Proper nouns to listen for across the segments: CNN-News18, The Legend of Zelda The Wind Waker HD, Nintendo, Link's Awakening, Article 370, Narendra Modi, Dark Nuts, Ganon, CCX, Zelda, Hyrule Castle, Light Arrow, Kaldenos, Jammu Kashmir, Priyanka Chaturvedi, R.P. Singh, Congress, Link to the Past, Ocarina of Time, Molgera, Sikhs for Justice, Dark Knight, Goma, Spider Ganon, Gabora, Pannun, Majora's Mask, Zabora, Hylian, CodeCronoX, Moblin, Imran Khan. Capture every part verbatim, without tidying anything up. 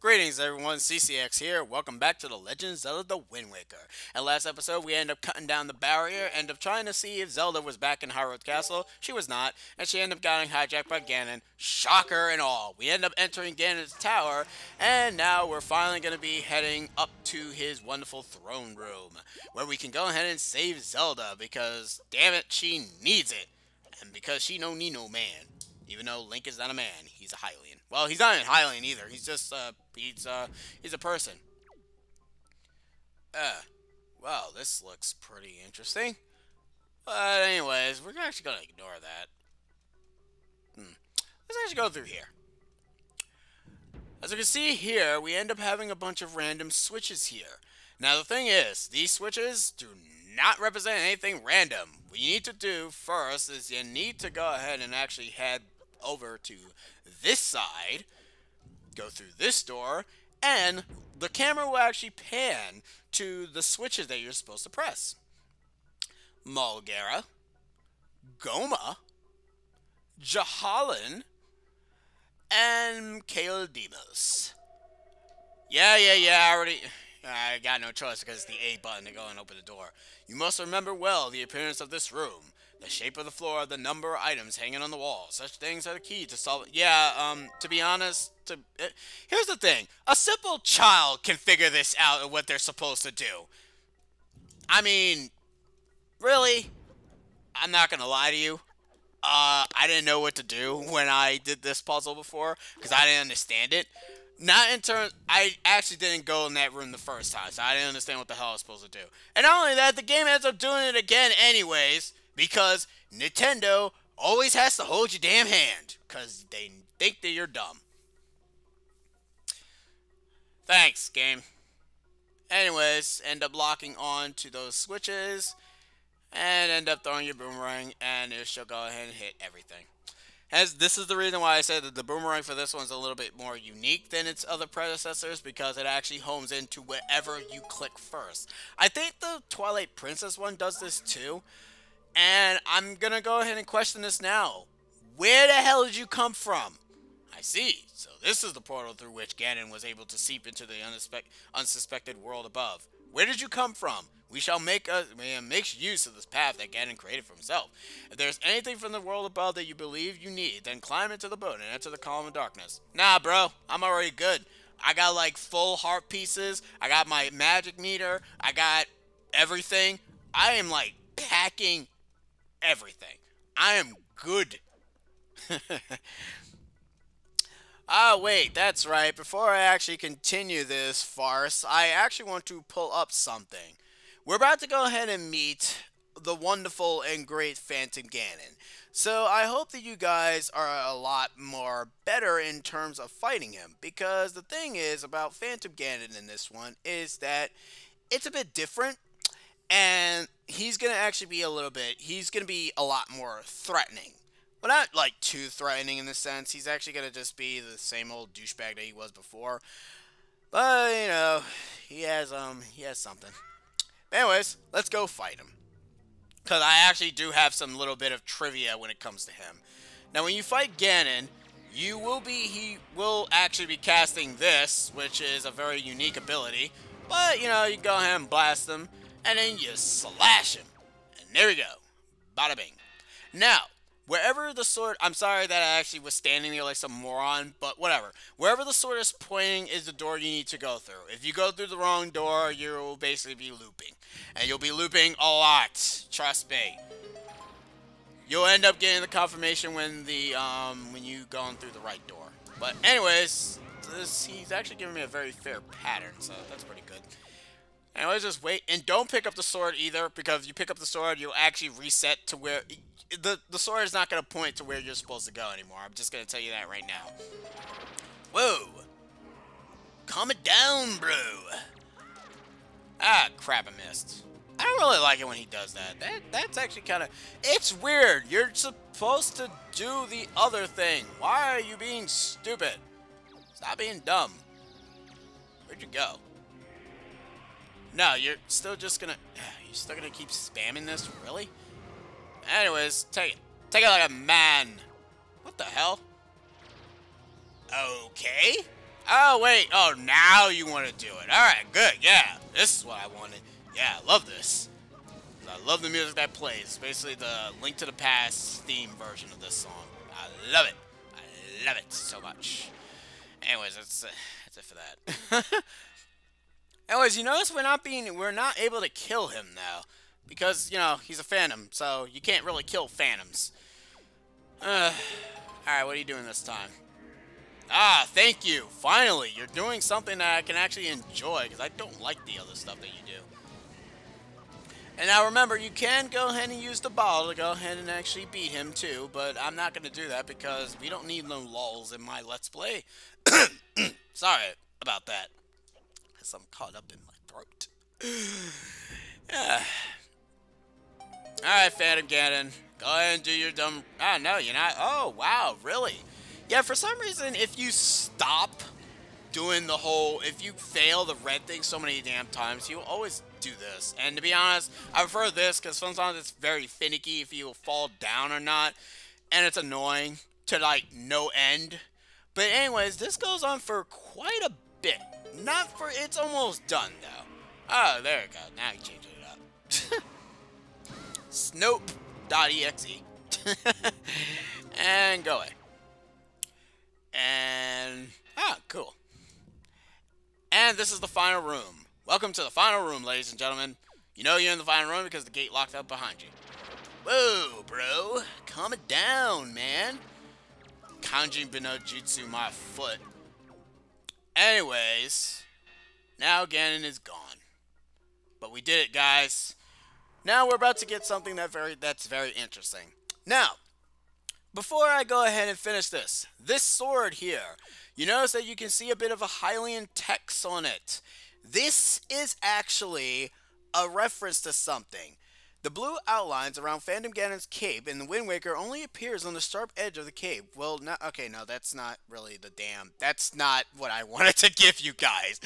Greetings everyone, C C X here, welcome back to The Legend of Zelda The Wind Waker. And last episode we ended up cutting down the barrier, ended up trying to see if Zelda was back in Hyrule Castle. She was not, and she ended up getting hijacked by Ganon. Shocker and all. We ended up entering Ganon's tower, and now we're finally going to be heading up to his wonderful throne room, where we can go ahead and save Zelda, because damn it, she needs it. And because she no need no man. Even though Link is not a man, he's a Hylian. Well, he's not a Hylian either. He's just, uh, he's, uh, he's a person. Uh, well, this looks pretty interesting. But anyways, we're actually gonna ignore that. Hmm. Let's actually go through here. As you can see here, we end up having a bunch of random switches here. Now, the thing is, these switches do not represent anything random. What you need to do first is you need to go ahead and actually head over to this side, go through this door, and the camera will actually pan to the switches that you're supposed to press. Molgera, Goma, Jahalin, and Kaldenos. Yeah, yeah, yeah, I already... I got no choice because it's the A button to go and open the door. You must remember well the appearance of this room, the shape of the floor, the number of items hanging on the wall. Such things are the key to solve it. Yeah, um, to be honest, to, uh, here's the thing. A simple child can figure this out and what they're supposed to do. I mean, really? I'm not going to lie to you. Uh, I didn't know what to do when I did this puzzle before because I didn't understand it. Not in terms... I actually didn't go in that room the first time, so I didn't understand what the hell I was supposed to do. And not only that, the game ends up doing it again anyways, because Nintendo always has to hold your damn hand, because they think that you're dumb. Thanks, game. Anyways, end up locking on to those switches, and end up throwing your boomerang, and it shall go ahead and hit everything. As this is the reason why I said that the boomerang for this one's a little bit more unique than its other predecessors, because it actually homes into wherever you click first. I think the Twilight Princess one does this too, and I'm gonna go ahead and question this now. Where the hell did you come from? I see. So this is the portal through which Ganon was able to seep into the unsuspected world above. Where did you come from? We shall make a, man, make use of this path that Ganon created for himself. If there's anything from the world above that you believe you need, then climb into the boat and enter the column of darkness. Nah, bro. I'm already good. I got, like, full heart pieces. I got my magic meter. I got everything. I am, like, packing everything. I am good. Ah, wait, that's right. Before I actually continue this farce, I actually want to pull up something. We're about to go ahead and meet the wonderful and great Phantom Ganon. So I hope that you guys are a lot more better in terms of fighting him. Because the thing is about Phantom Ganon in this one is that it's a bit different. And he's going to actually be a little bit, he's going to be a lot more threatening. Well, not, like, too threatening in the sense. He's actually going to just be the same old douchebag that he was before. But, you know, he has, um, he has something. Anyways, let's go fight him. Because I actually do have some little bit of trivia when it comes to him. Now, when you fight Ganon, you will be, he will actually be casting this, which is a very unique ability. But, you know, you go ahead and blast him, and then you slash him. And there we go. Bada bing. Now... wherever the sword... I'm sorry that I actually was standing there like some moron, but whatever. Wherever the sword is pointing is the door you need to go through. If you go through the wrong door, you'll basically be looping. And you'll be looping a lot. Trust me. You'll end up getting the confirmation when the um when you go through the right door. But anyways, this, he's actually giving me a very fair pattern, so that's pretty good. Anyways, just wait. And don't pick up the sword either, because if you pick up the sword, you'll actually reset to where... The, the sword is not going to point to where you're supposed to go anymore. I'm just going to tell you that right now. Whoa. Calm it down, bro. Ah, crap, I missed. I don't really like it when he does that. That that's actually kind of... it's weird. You're supposed to do the other thing. Why are you being stupid? Stop being dumb. Where'd you go? No, you're still just going to... you're still going to keep spamming this? Really? Anyways, take it. Take it like a man. What the hell? Okay. Oh, wait. Oh, now you want to do it. Alright, good. Yeah. This is what I wanted. Yeah, I love this. I love the music that plays. It's basically the Link to the Past theme version of this song. I love it. I love it so much. Anyways, that's, uh, that's it for that. Anyways, you notice we're not being, we're not able to kill him now. Because, you know, he's a phantom, so you can't really kill phantoms. Uh, Alright, what are you doing this time? Ah, thank you! Finally, you're doing something that I can actually enjoy, because I don't like the other stuff that you do. And now remember, you can go ahead and use the ball to go ahead and actually beat him too, but I'm not going to do that because we don't need no lols in my Let's Play. Sorry about that. Because I'm caught up in my throat. Yeah. Alright, Phantom Ganon. Go ahead and do your dumb... Ah, no, you're not... Oh, wow, really? Yeah, for some reason, if you stop doing the whole... If you fail the red thing so many damn times, you always do this. And to be honest, I prefer this because sometimes it's very finicky if you fall down or not. And it's annoying to, like, no end. But anyways, this goes on for quite a bit. Not for... It's almost done, though. Oh, there we go. Now you changed it up. Snope dot E X E. And go away. And... Ah, cool. And this is the final room. Welcome to the final room, ladies and gentlemen. You know you're in the final room because the gate locked up behind you. Whoa, bro. Calm it down, man. Kanji Benojutsu my foot. Anyways. Now Ganon is gone. But we did it, guys. Now we're about to get something that very that's very interesting. Now, before I go ahead and finish this, this sword here, you notice that you can see a bit of a Hylian text on it. This is actually a reference to something. The blue outlines around Phantom Ganon's cape in the Wind Waker only appears on the sharp edge of the cape. Well, no, okay, no, that's not really the damn... That's not what I wanted to give you guys.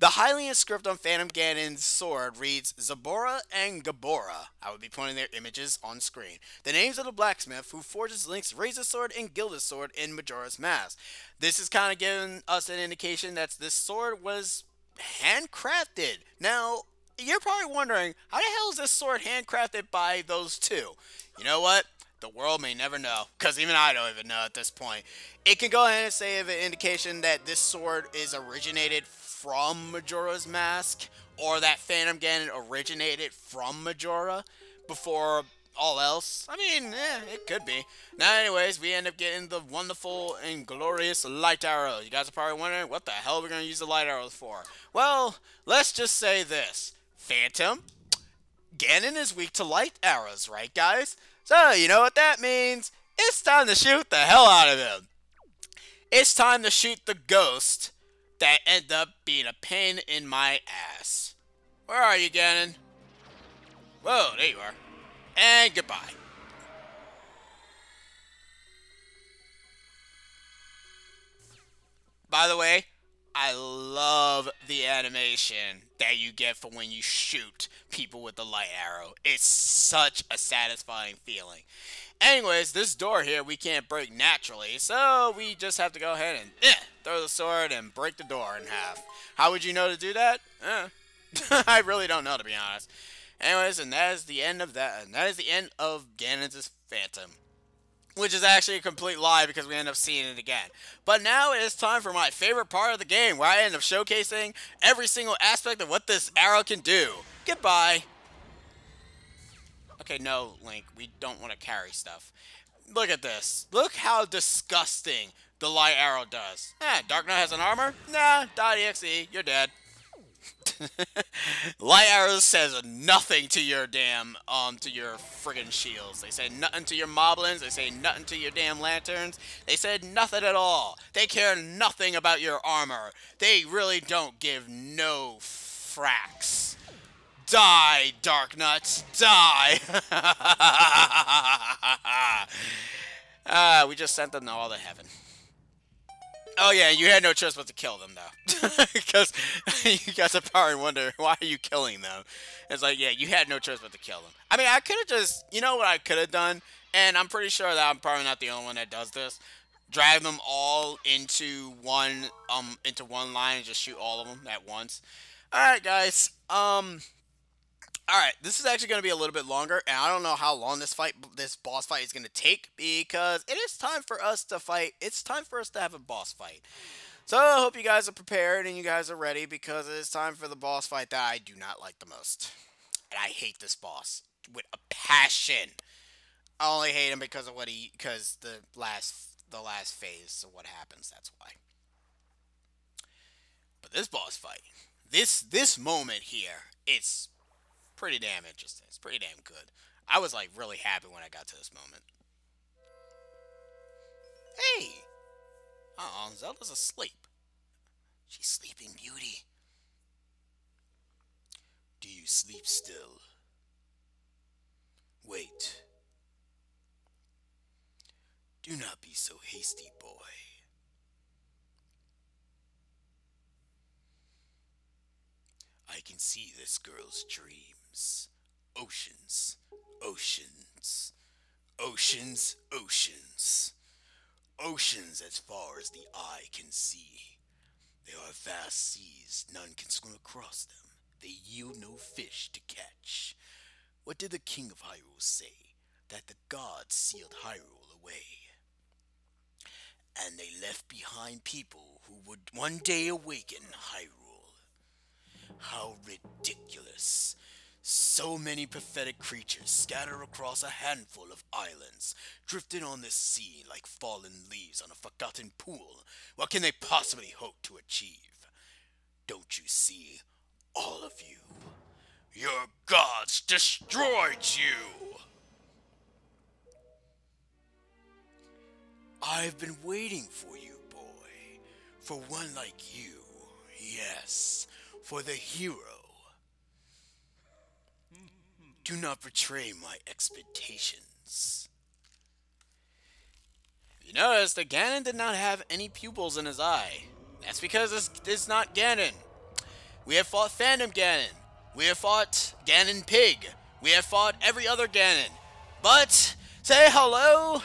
The Hylian script on Phantom Ganon's sword reads, Zabora and Gabora. I would be pointing their images on screen. The names of the blacksmith who forges Link's Razor Sword and Gilda's Sword in Majora's Mask. This is kind of giving us an indication that this sword was handcrafted. Now... You're probably wondering, how the hell is this sword handcrafted by those two? You know what? The world may never know, because even I don't even know at this point. It can go ahead and say of an indication that this sword is originated from Majora's Mask, or that Phantom Ganon originated from Majora before all else. I mean, eh, it could be. Now, anyways, we end up getting the wonderful and glorious Light Arrow. You guys are probably wondering, what the hell are we going to use the Light Arrow for? Well, let's just say this. Phantom Ganon is weak to light arrows, right guys? So you know what that means. It's time to shoot the hell out of him. It's time to shoot the ghost that ended up being a pain in my ass. Where are you, Ganon? Whoa, there you are. And goodbye. By the way, I love the animation that you get for when you shoot people with the light arrow. It's such a satisfying feeling. Anyways, this door here we can't break naturally, so we just have to go ahead and eh, throw the sword and break the door in half. How would you know to do that? Eh. I really don't know, to be honest. Anyways, and that is the end of that, and that is the end of Ganon's Phantom. Which is actually a complete lie because we end up seeing it again. But now it is time for my favorite part of the game where I end up showcasing every single aspect of what this arrow can do. Goodbye. Okay, no, Link. We don't want to carry stuff. Look at this. Look how disgusting the light arrow does. Eh, Dark Knight has an armor? Nah, .exe, you're dead. Light arrow says nothing to your damn, um, to your friggin' shields. They say nothing to your moblins. They say nothing to your damn lanterns. They said nothing at all. They care nothing about your armor. They really don't give no fracks. Die, Dark Nuts. Die. Ah, uh, we just sent them all to heaven. Oh yeah, you had no choice but to kill them though, because you guys are probably wondering why are you killing them. It's like, yeah, you had no choice but to kill them. I mean, I could have just, you know what I could have done, and I'm pretty sure that I'm probably not the only one that does this, drive them all into one um into one line and just shoot all of them at once. All right, guys. Um. All right, this is actually going to be a little bit longer, and I don't know how long this fight, this boss fight is going to take, because it is time for us to fight. It's time for us to have a boss fight. So I hope you guys are prepared and you guys are ready, because it is time for the boss fight that I do not like the most. And I hate this boss with a passion. I only hate him because of what he, because the last, the last phase of what happens, that's why. But this boss fight, this, this moment here, it's pretty damn interesting. It's pretty damn good. I was like really happy when I got to this moment. Hey! Uh-uh, Zelda's asleep. She's Sleeping Beauty. Do you sleep still? Wait. Do not be so hasty, boy. I can see this girl's dreams. Oceans, oceans, oceans, oceans. Oceans as far as the eye can see. They are vast seas, none can swim across them. They yield no fish to catch. What did the king of Hyrule say? That the gods sealed Hyrule away. And they left behind people who would one day awaken Hyrule. How ridiculous. So many pathetic creatures scattered across a handful of islands, drifting on the sea like fallen leaves on a forgotten pool. What can they possibly hope to achieve? Don't you see, all of you? Your gods destroyed you! I've been waiting for you, boy. For one like you. Yes, for the hero. Do not betray my expectations. You notice that Ganon did not have any pupils in his eye. That's because this is not Ganon. We have fought Phantom Ganon. We have fought Ganon Pig. We have fought every other Ganon. But say hello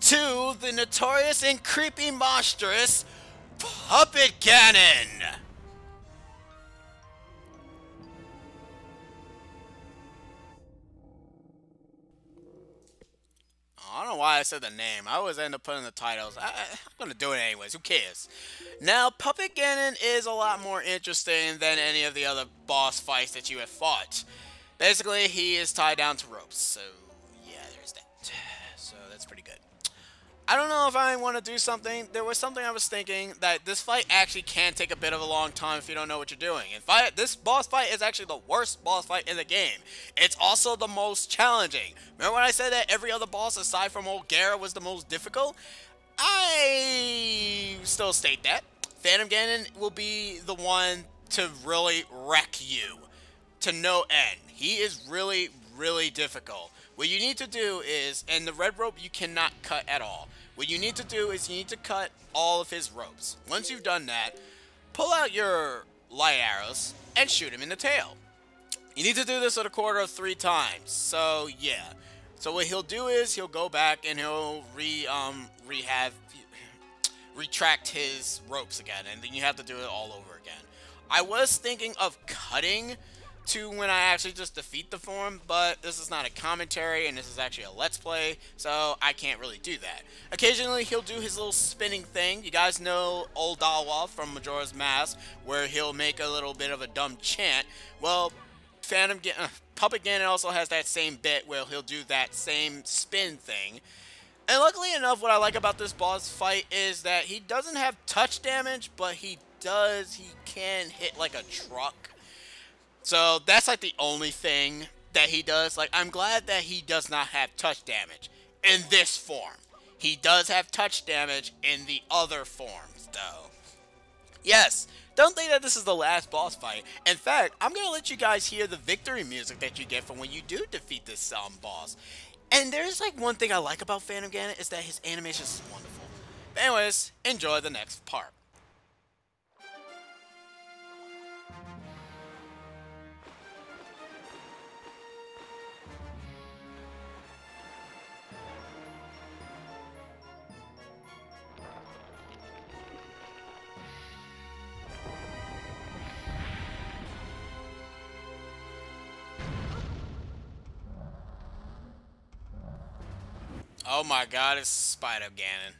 to the notorious and creepy monstrous Puppet Ganon. I don't know why I said the name. I always end up putting the titles. I, I'm going to do it anyways. Who cares? Now, Puppet Ganon is a lot more interesting than any of the other boss fights that you have fought. Basically, he is tied down to ropes. So, yeah, there's that. So, that's pretty good. I don't know if I want to do something. There was something I was thinking, that this fight actually can take a bit of a long time if you don't know what you're doing. In fact, this boss fight is actually the worst boss fight in the game. It's also the most challenging. Remember when I said that every other boss aside from Molgera was the most difficult? I still state that. Phantom Ganon will be the one to really wreck you to no end. He is really, really difficult. What you need to do is, and the red rope you cannot cut at all. What you need to do is you need to cut all of his ropes. Once you've done that, pull out your light arrows and shoot him in the tail. You need to do this at a quarter of three times. So yeah. So what he'll do is he'll go back and he'll re um rehab retract his ropes again, and then you have to do it all over again. I was thinking of cutting to when I actually just defeat the form, but this is not a commentary, and this is actually a Let's Play, so I can't really do that. Occasionally, he'll do his little spinning thing. You guys know Odolwa from Majora's Mask, where he'll make a little bit of a dumb chant. Well, Phantom Gan uh, Puppet Ganon also has that same bit where he'll do that same spin thing. And luckily enough, what I like about this boss fight is that he doesn't have touch damage, but he does, he can hit like a truck. So that's like the only thing that he does. Like, I'm glad that he does not have touch damage in this form. He does have touch damage in the other forms, though. Yes, don't think that this is the last boss fight. In fact, I'm going to let you guys hear the victory music that you get from when you do defeat this um, boss. And there's like one thing I like about Phantom Ganon is that his animation is wonderful. But anyways, enjoy the next part. Oh my god, it's Spider Ganon.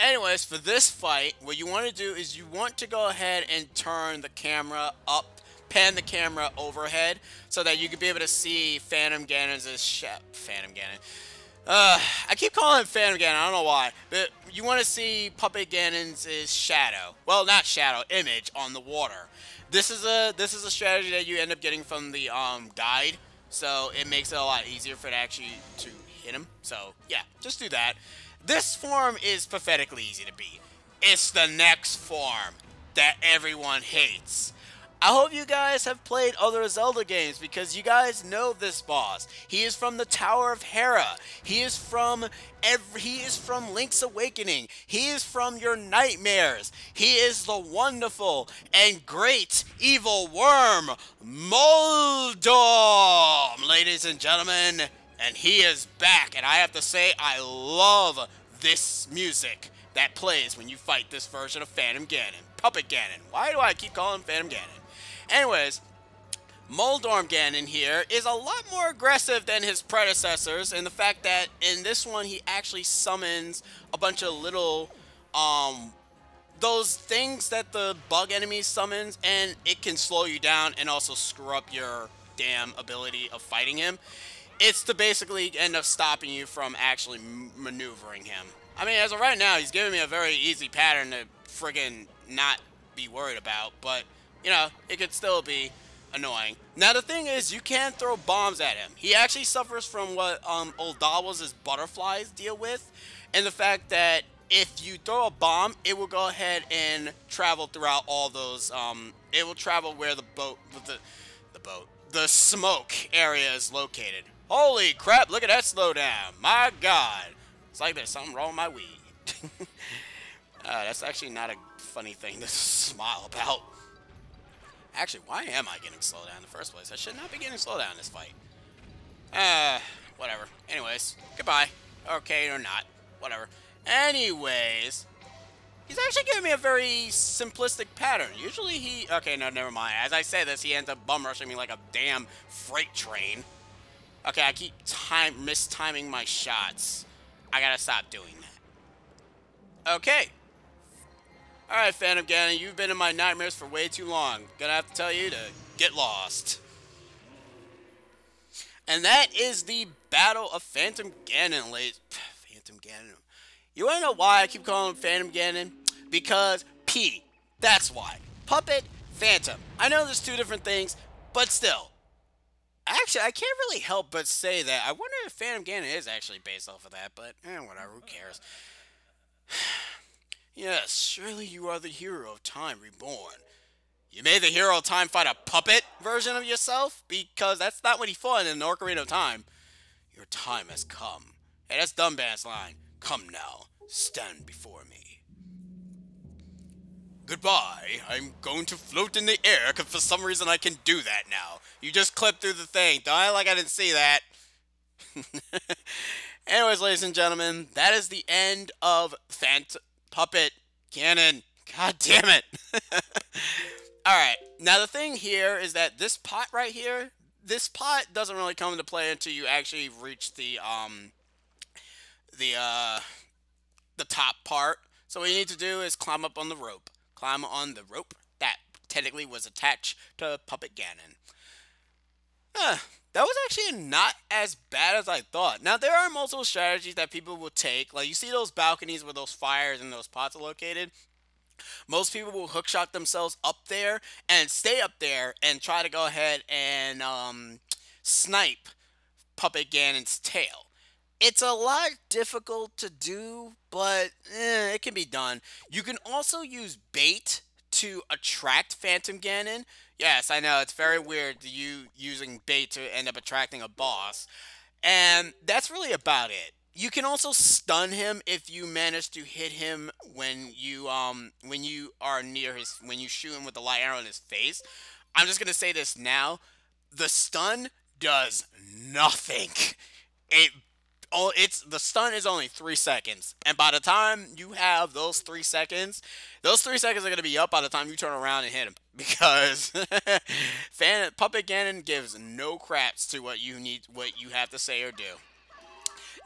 Anyways, for this fight, what you want to do is you want to go ahead and turn the camera up, pan the camera overhead, so that you can be able to see Phantom Ganon's ship. Phantom Ganon. Uh, I keep calling him Phantom Ganon, I don't know why, but you want to see Puppet Ganon's shadow, well not shadow, image on the water. This is a this is a strategy that you end up getting from the um, guide, so it makes it a lot easier for it actually to hit him, so yeah, just do that. This form is pathetically easy to beat. It's the next form that everyone hates. I hope you guys have played other Zelda games because you guys know this boss. He is from the Tower of Hera. He is from every, he is from Link's Awakening. He is from your nightmares. He is the wonderful and great evil worm, Moldorm, ladies and gentlemen. And he is back. And I have to say, I love this music that plays when you fight this version of Phantom Ganon. Puppet Ganon. Why do I keep calling him Phantom Ganon? Anyways, Moldorm Ganon here is a lot more aggressive than his predecessors, and the fact that in this one he actually summons a bunch of little, um, those things that the bug enemy summons, and it can slow you down and also screw up your damn ability of fighting him. It's to basically end up stopping you from actually maneuvering him. I mean, as of right now, he's giving me a very easy pattern to friggin' not be worried about, but, you know, it could still be annoying. Now, the thing is, you can throw bombs at him. He actually suffers from what um, Odolwa's butterflies deal with, and the fact that if you throw a bomb, it will go ahead and travel throughout all those, um, it will travel where the boat, the, the boat, the smoke area is located. Holy crap, look at that slowdown. My god. It's like there's something wrong with my weed. uh, that's actually not a funny thing to smile about. Actually, why am I getting slowed down in the first place? I should not be getting slowed down in this fight. Uh, whatever. Anyways, goodbye. Okay or not. Whatever. Anyways, he's actually giving me a very simplistic pattern. Usually he... Okay, no, never mind. As I say this, he ends up bum rushing me like a damn freight train. Okay, I keep time mistiming my shots. I gotta stop doing that. Okay. Alright, Phantom Ganon, you've been in my nightmares for way too long. Gonna have to tell you to get lost. And that is the Battle of Phantom Ganon, ladies. Phantom Ganon. You wanna know why I keep calling him Phantom Ganon? Because P. That's why. Puppet, Phantom. I know there's two different things, but still. Actually, I can't really help but say that. I wonder if Phantom Ganon is actually based off of that, but eh, whatever, who cares? Yes, surely you are the hero of time reborn. You made the hero of time fight a puppet version of yourself? Because that's not what he fought in the Ocarina of Time. Your time has come. Hey, that's Dumbass line. Come now, stand before me. Goodbye, I'm going to float in the air, because for some reason I can do that now. You just clipped through the thing. Don't I like I didn't see that. Anyways, ladies and gentlemen, that is the end of Phantom... Puppet Ganon. God damn it. Alright, now the thing here is that this pot right here, this pot doesn't really come into play until you actually reach the, um, the, uh, the top part. So what you need to do is climb up on the rope. Climb on the rope that technically was attached to Puppet Ganon. Huh. That was actually not as bad as I thought. Now, there are multiple strategies that people will take. Like, you see those balconies where those fires and those pots are located? Most people will hookshot themselves up there and stay up there and try to go ahead and um, snipe Puppet Ganon's tail. It's a lot difficult to do, but eh, it can be done. You can also use bait to attract Phantom Ganon. Yes, I know, it's very weird, you using bait to end up attracting a boss. And that's really about it. You can also stun him if you manage to hit him when you um when you are near his when you shoot him with the light arrow in his face. I'm just gonna say this now. The stun does nothing. It oh it's the stun is only three seconds. And by the time you have those three seconds, those three seconds are gonna be up by the time you turn around and hit him. Because Puppet Ganon gives no craps to what you need, what you have to say or do.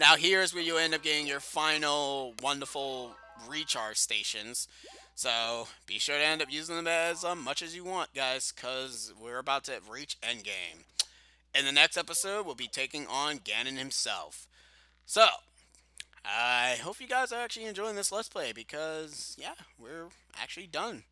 Now here's where you end up getting your final wonderful recharge stations. So be sure to end up using them as um, much as you want, guys, because we're about to reach endgame. In the next episode, we'll be taking on Ganon himself. So I hope you guys are actually enjoying this Let's Play, because yeah, we're actually done.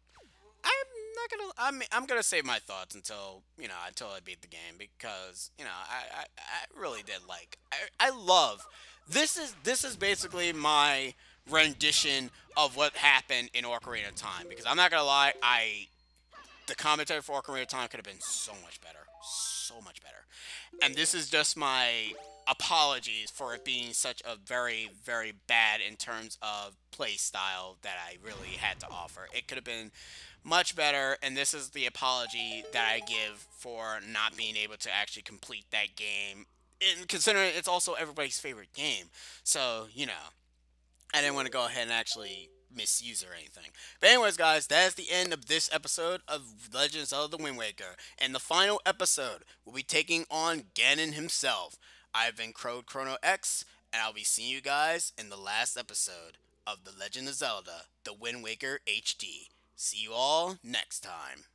I'm not gonna. I'm. I'm gonna save my thoughts until you know until I beat the game, because you know I. I, I really did like. I. I love. This is. This is basically my rendition of what happened in Ocarina of Time, because I'm not gonna lie, I. The commentary for Ocarina of Time could have been so much better, so much better, and this is just my apologies for it being such a very, very bad in terms of play style that I really had to offer. It could have been much better, and this is the apology that I give for not being able to actually complete that game, and considering it's also everybody's favorite game. So, you know, I didn't want to go ahead and actually misuse or anything. But anyways, guys, that is the end of this episode of Legend of Zelda The Wind Waker, and the final episode will be taking on Ganon himself. I've been CodeCronoX, and I'll be seeing you guys in the last episode of The Legend of Zelda The Wind Waker H D. See you all next time.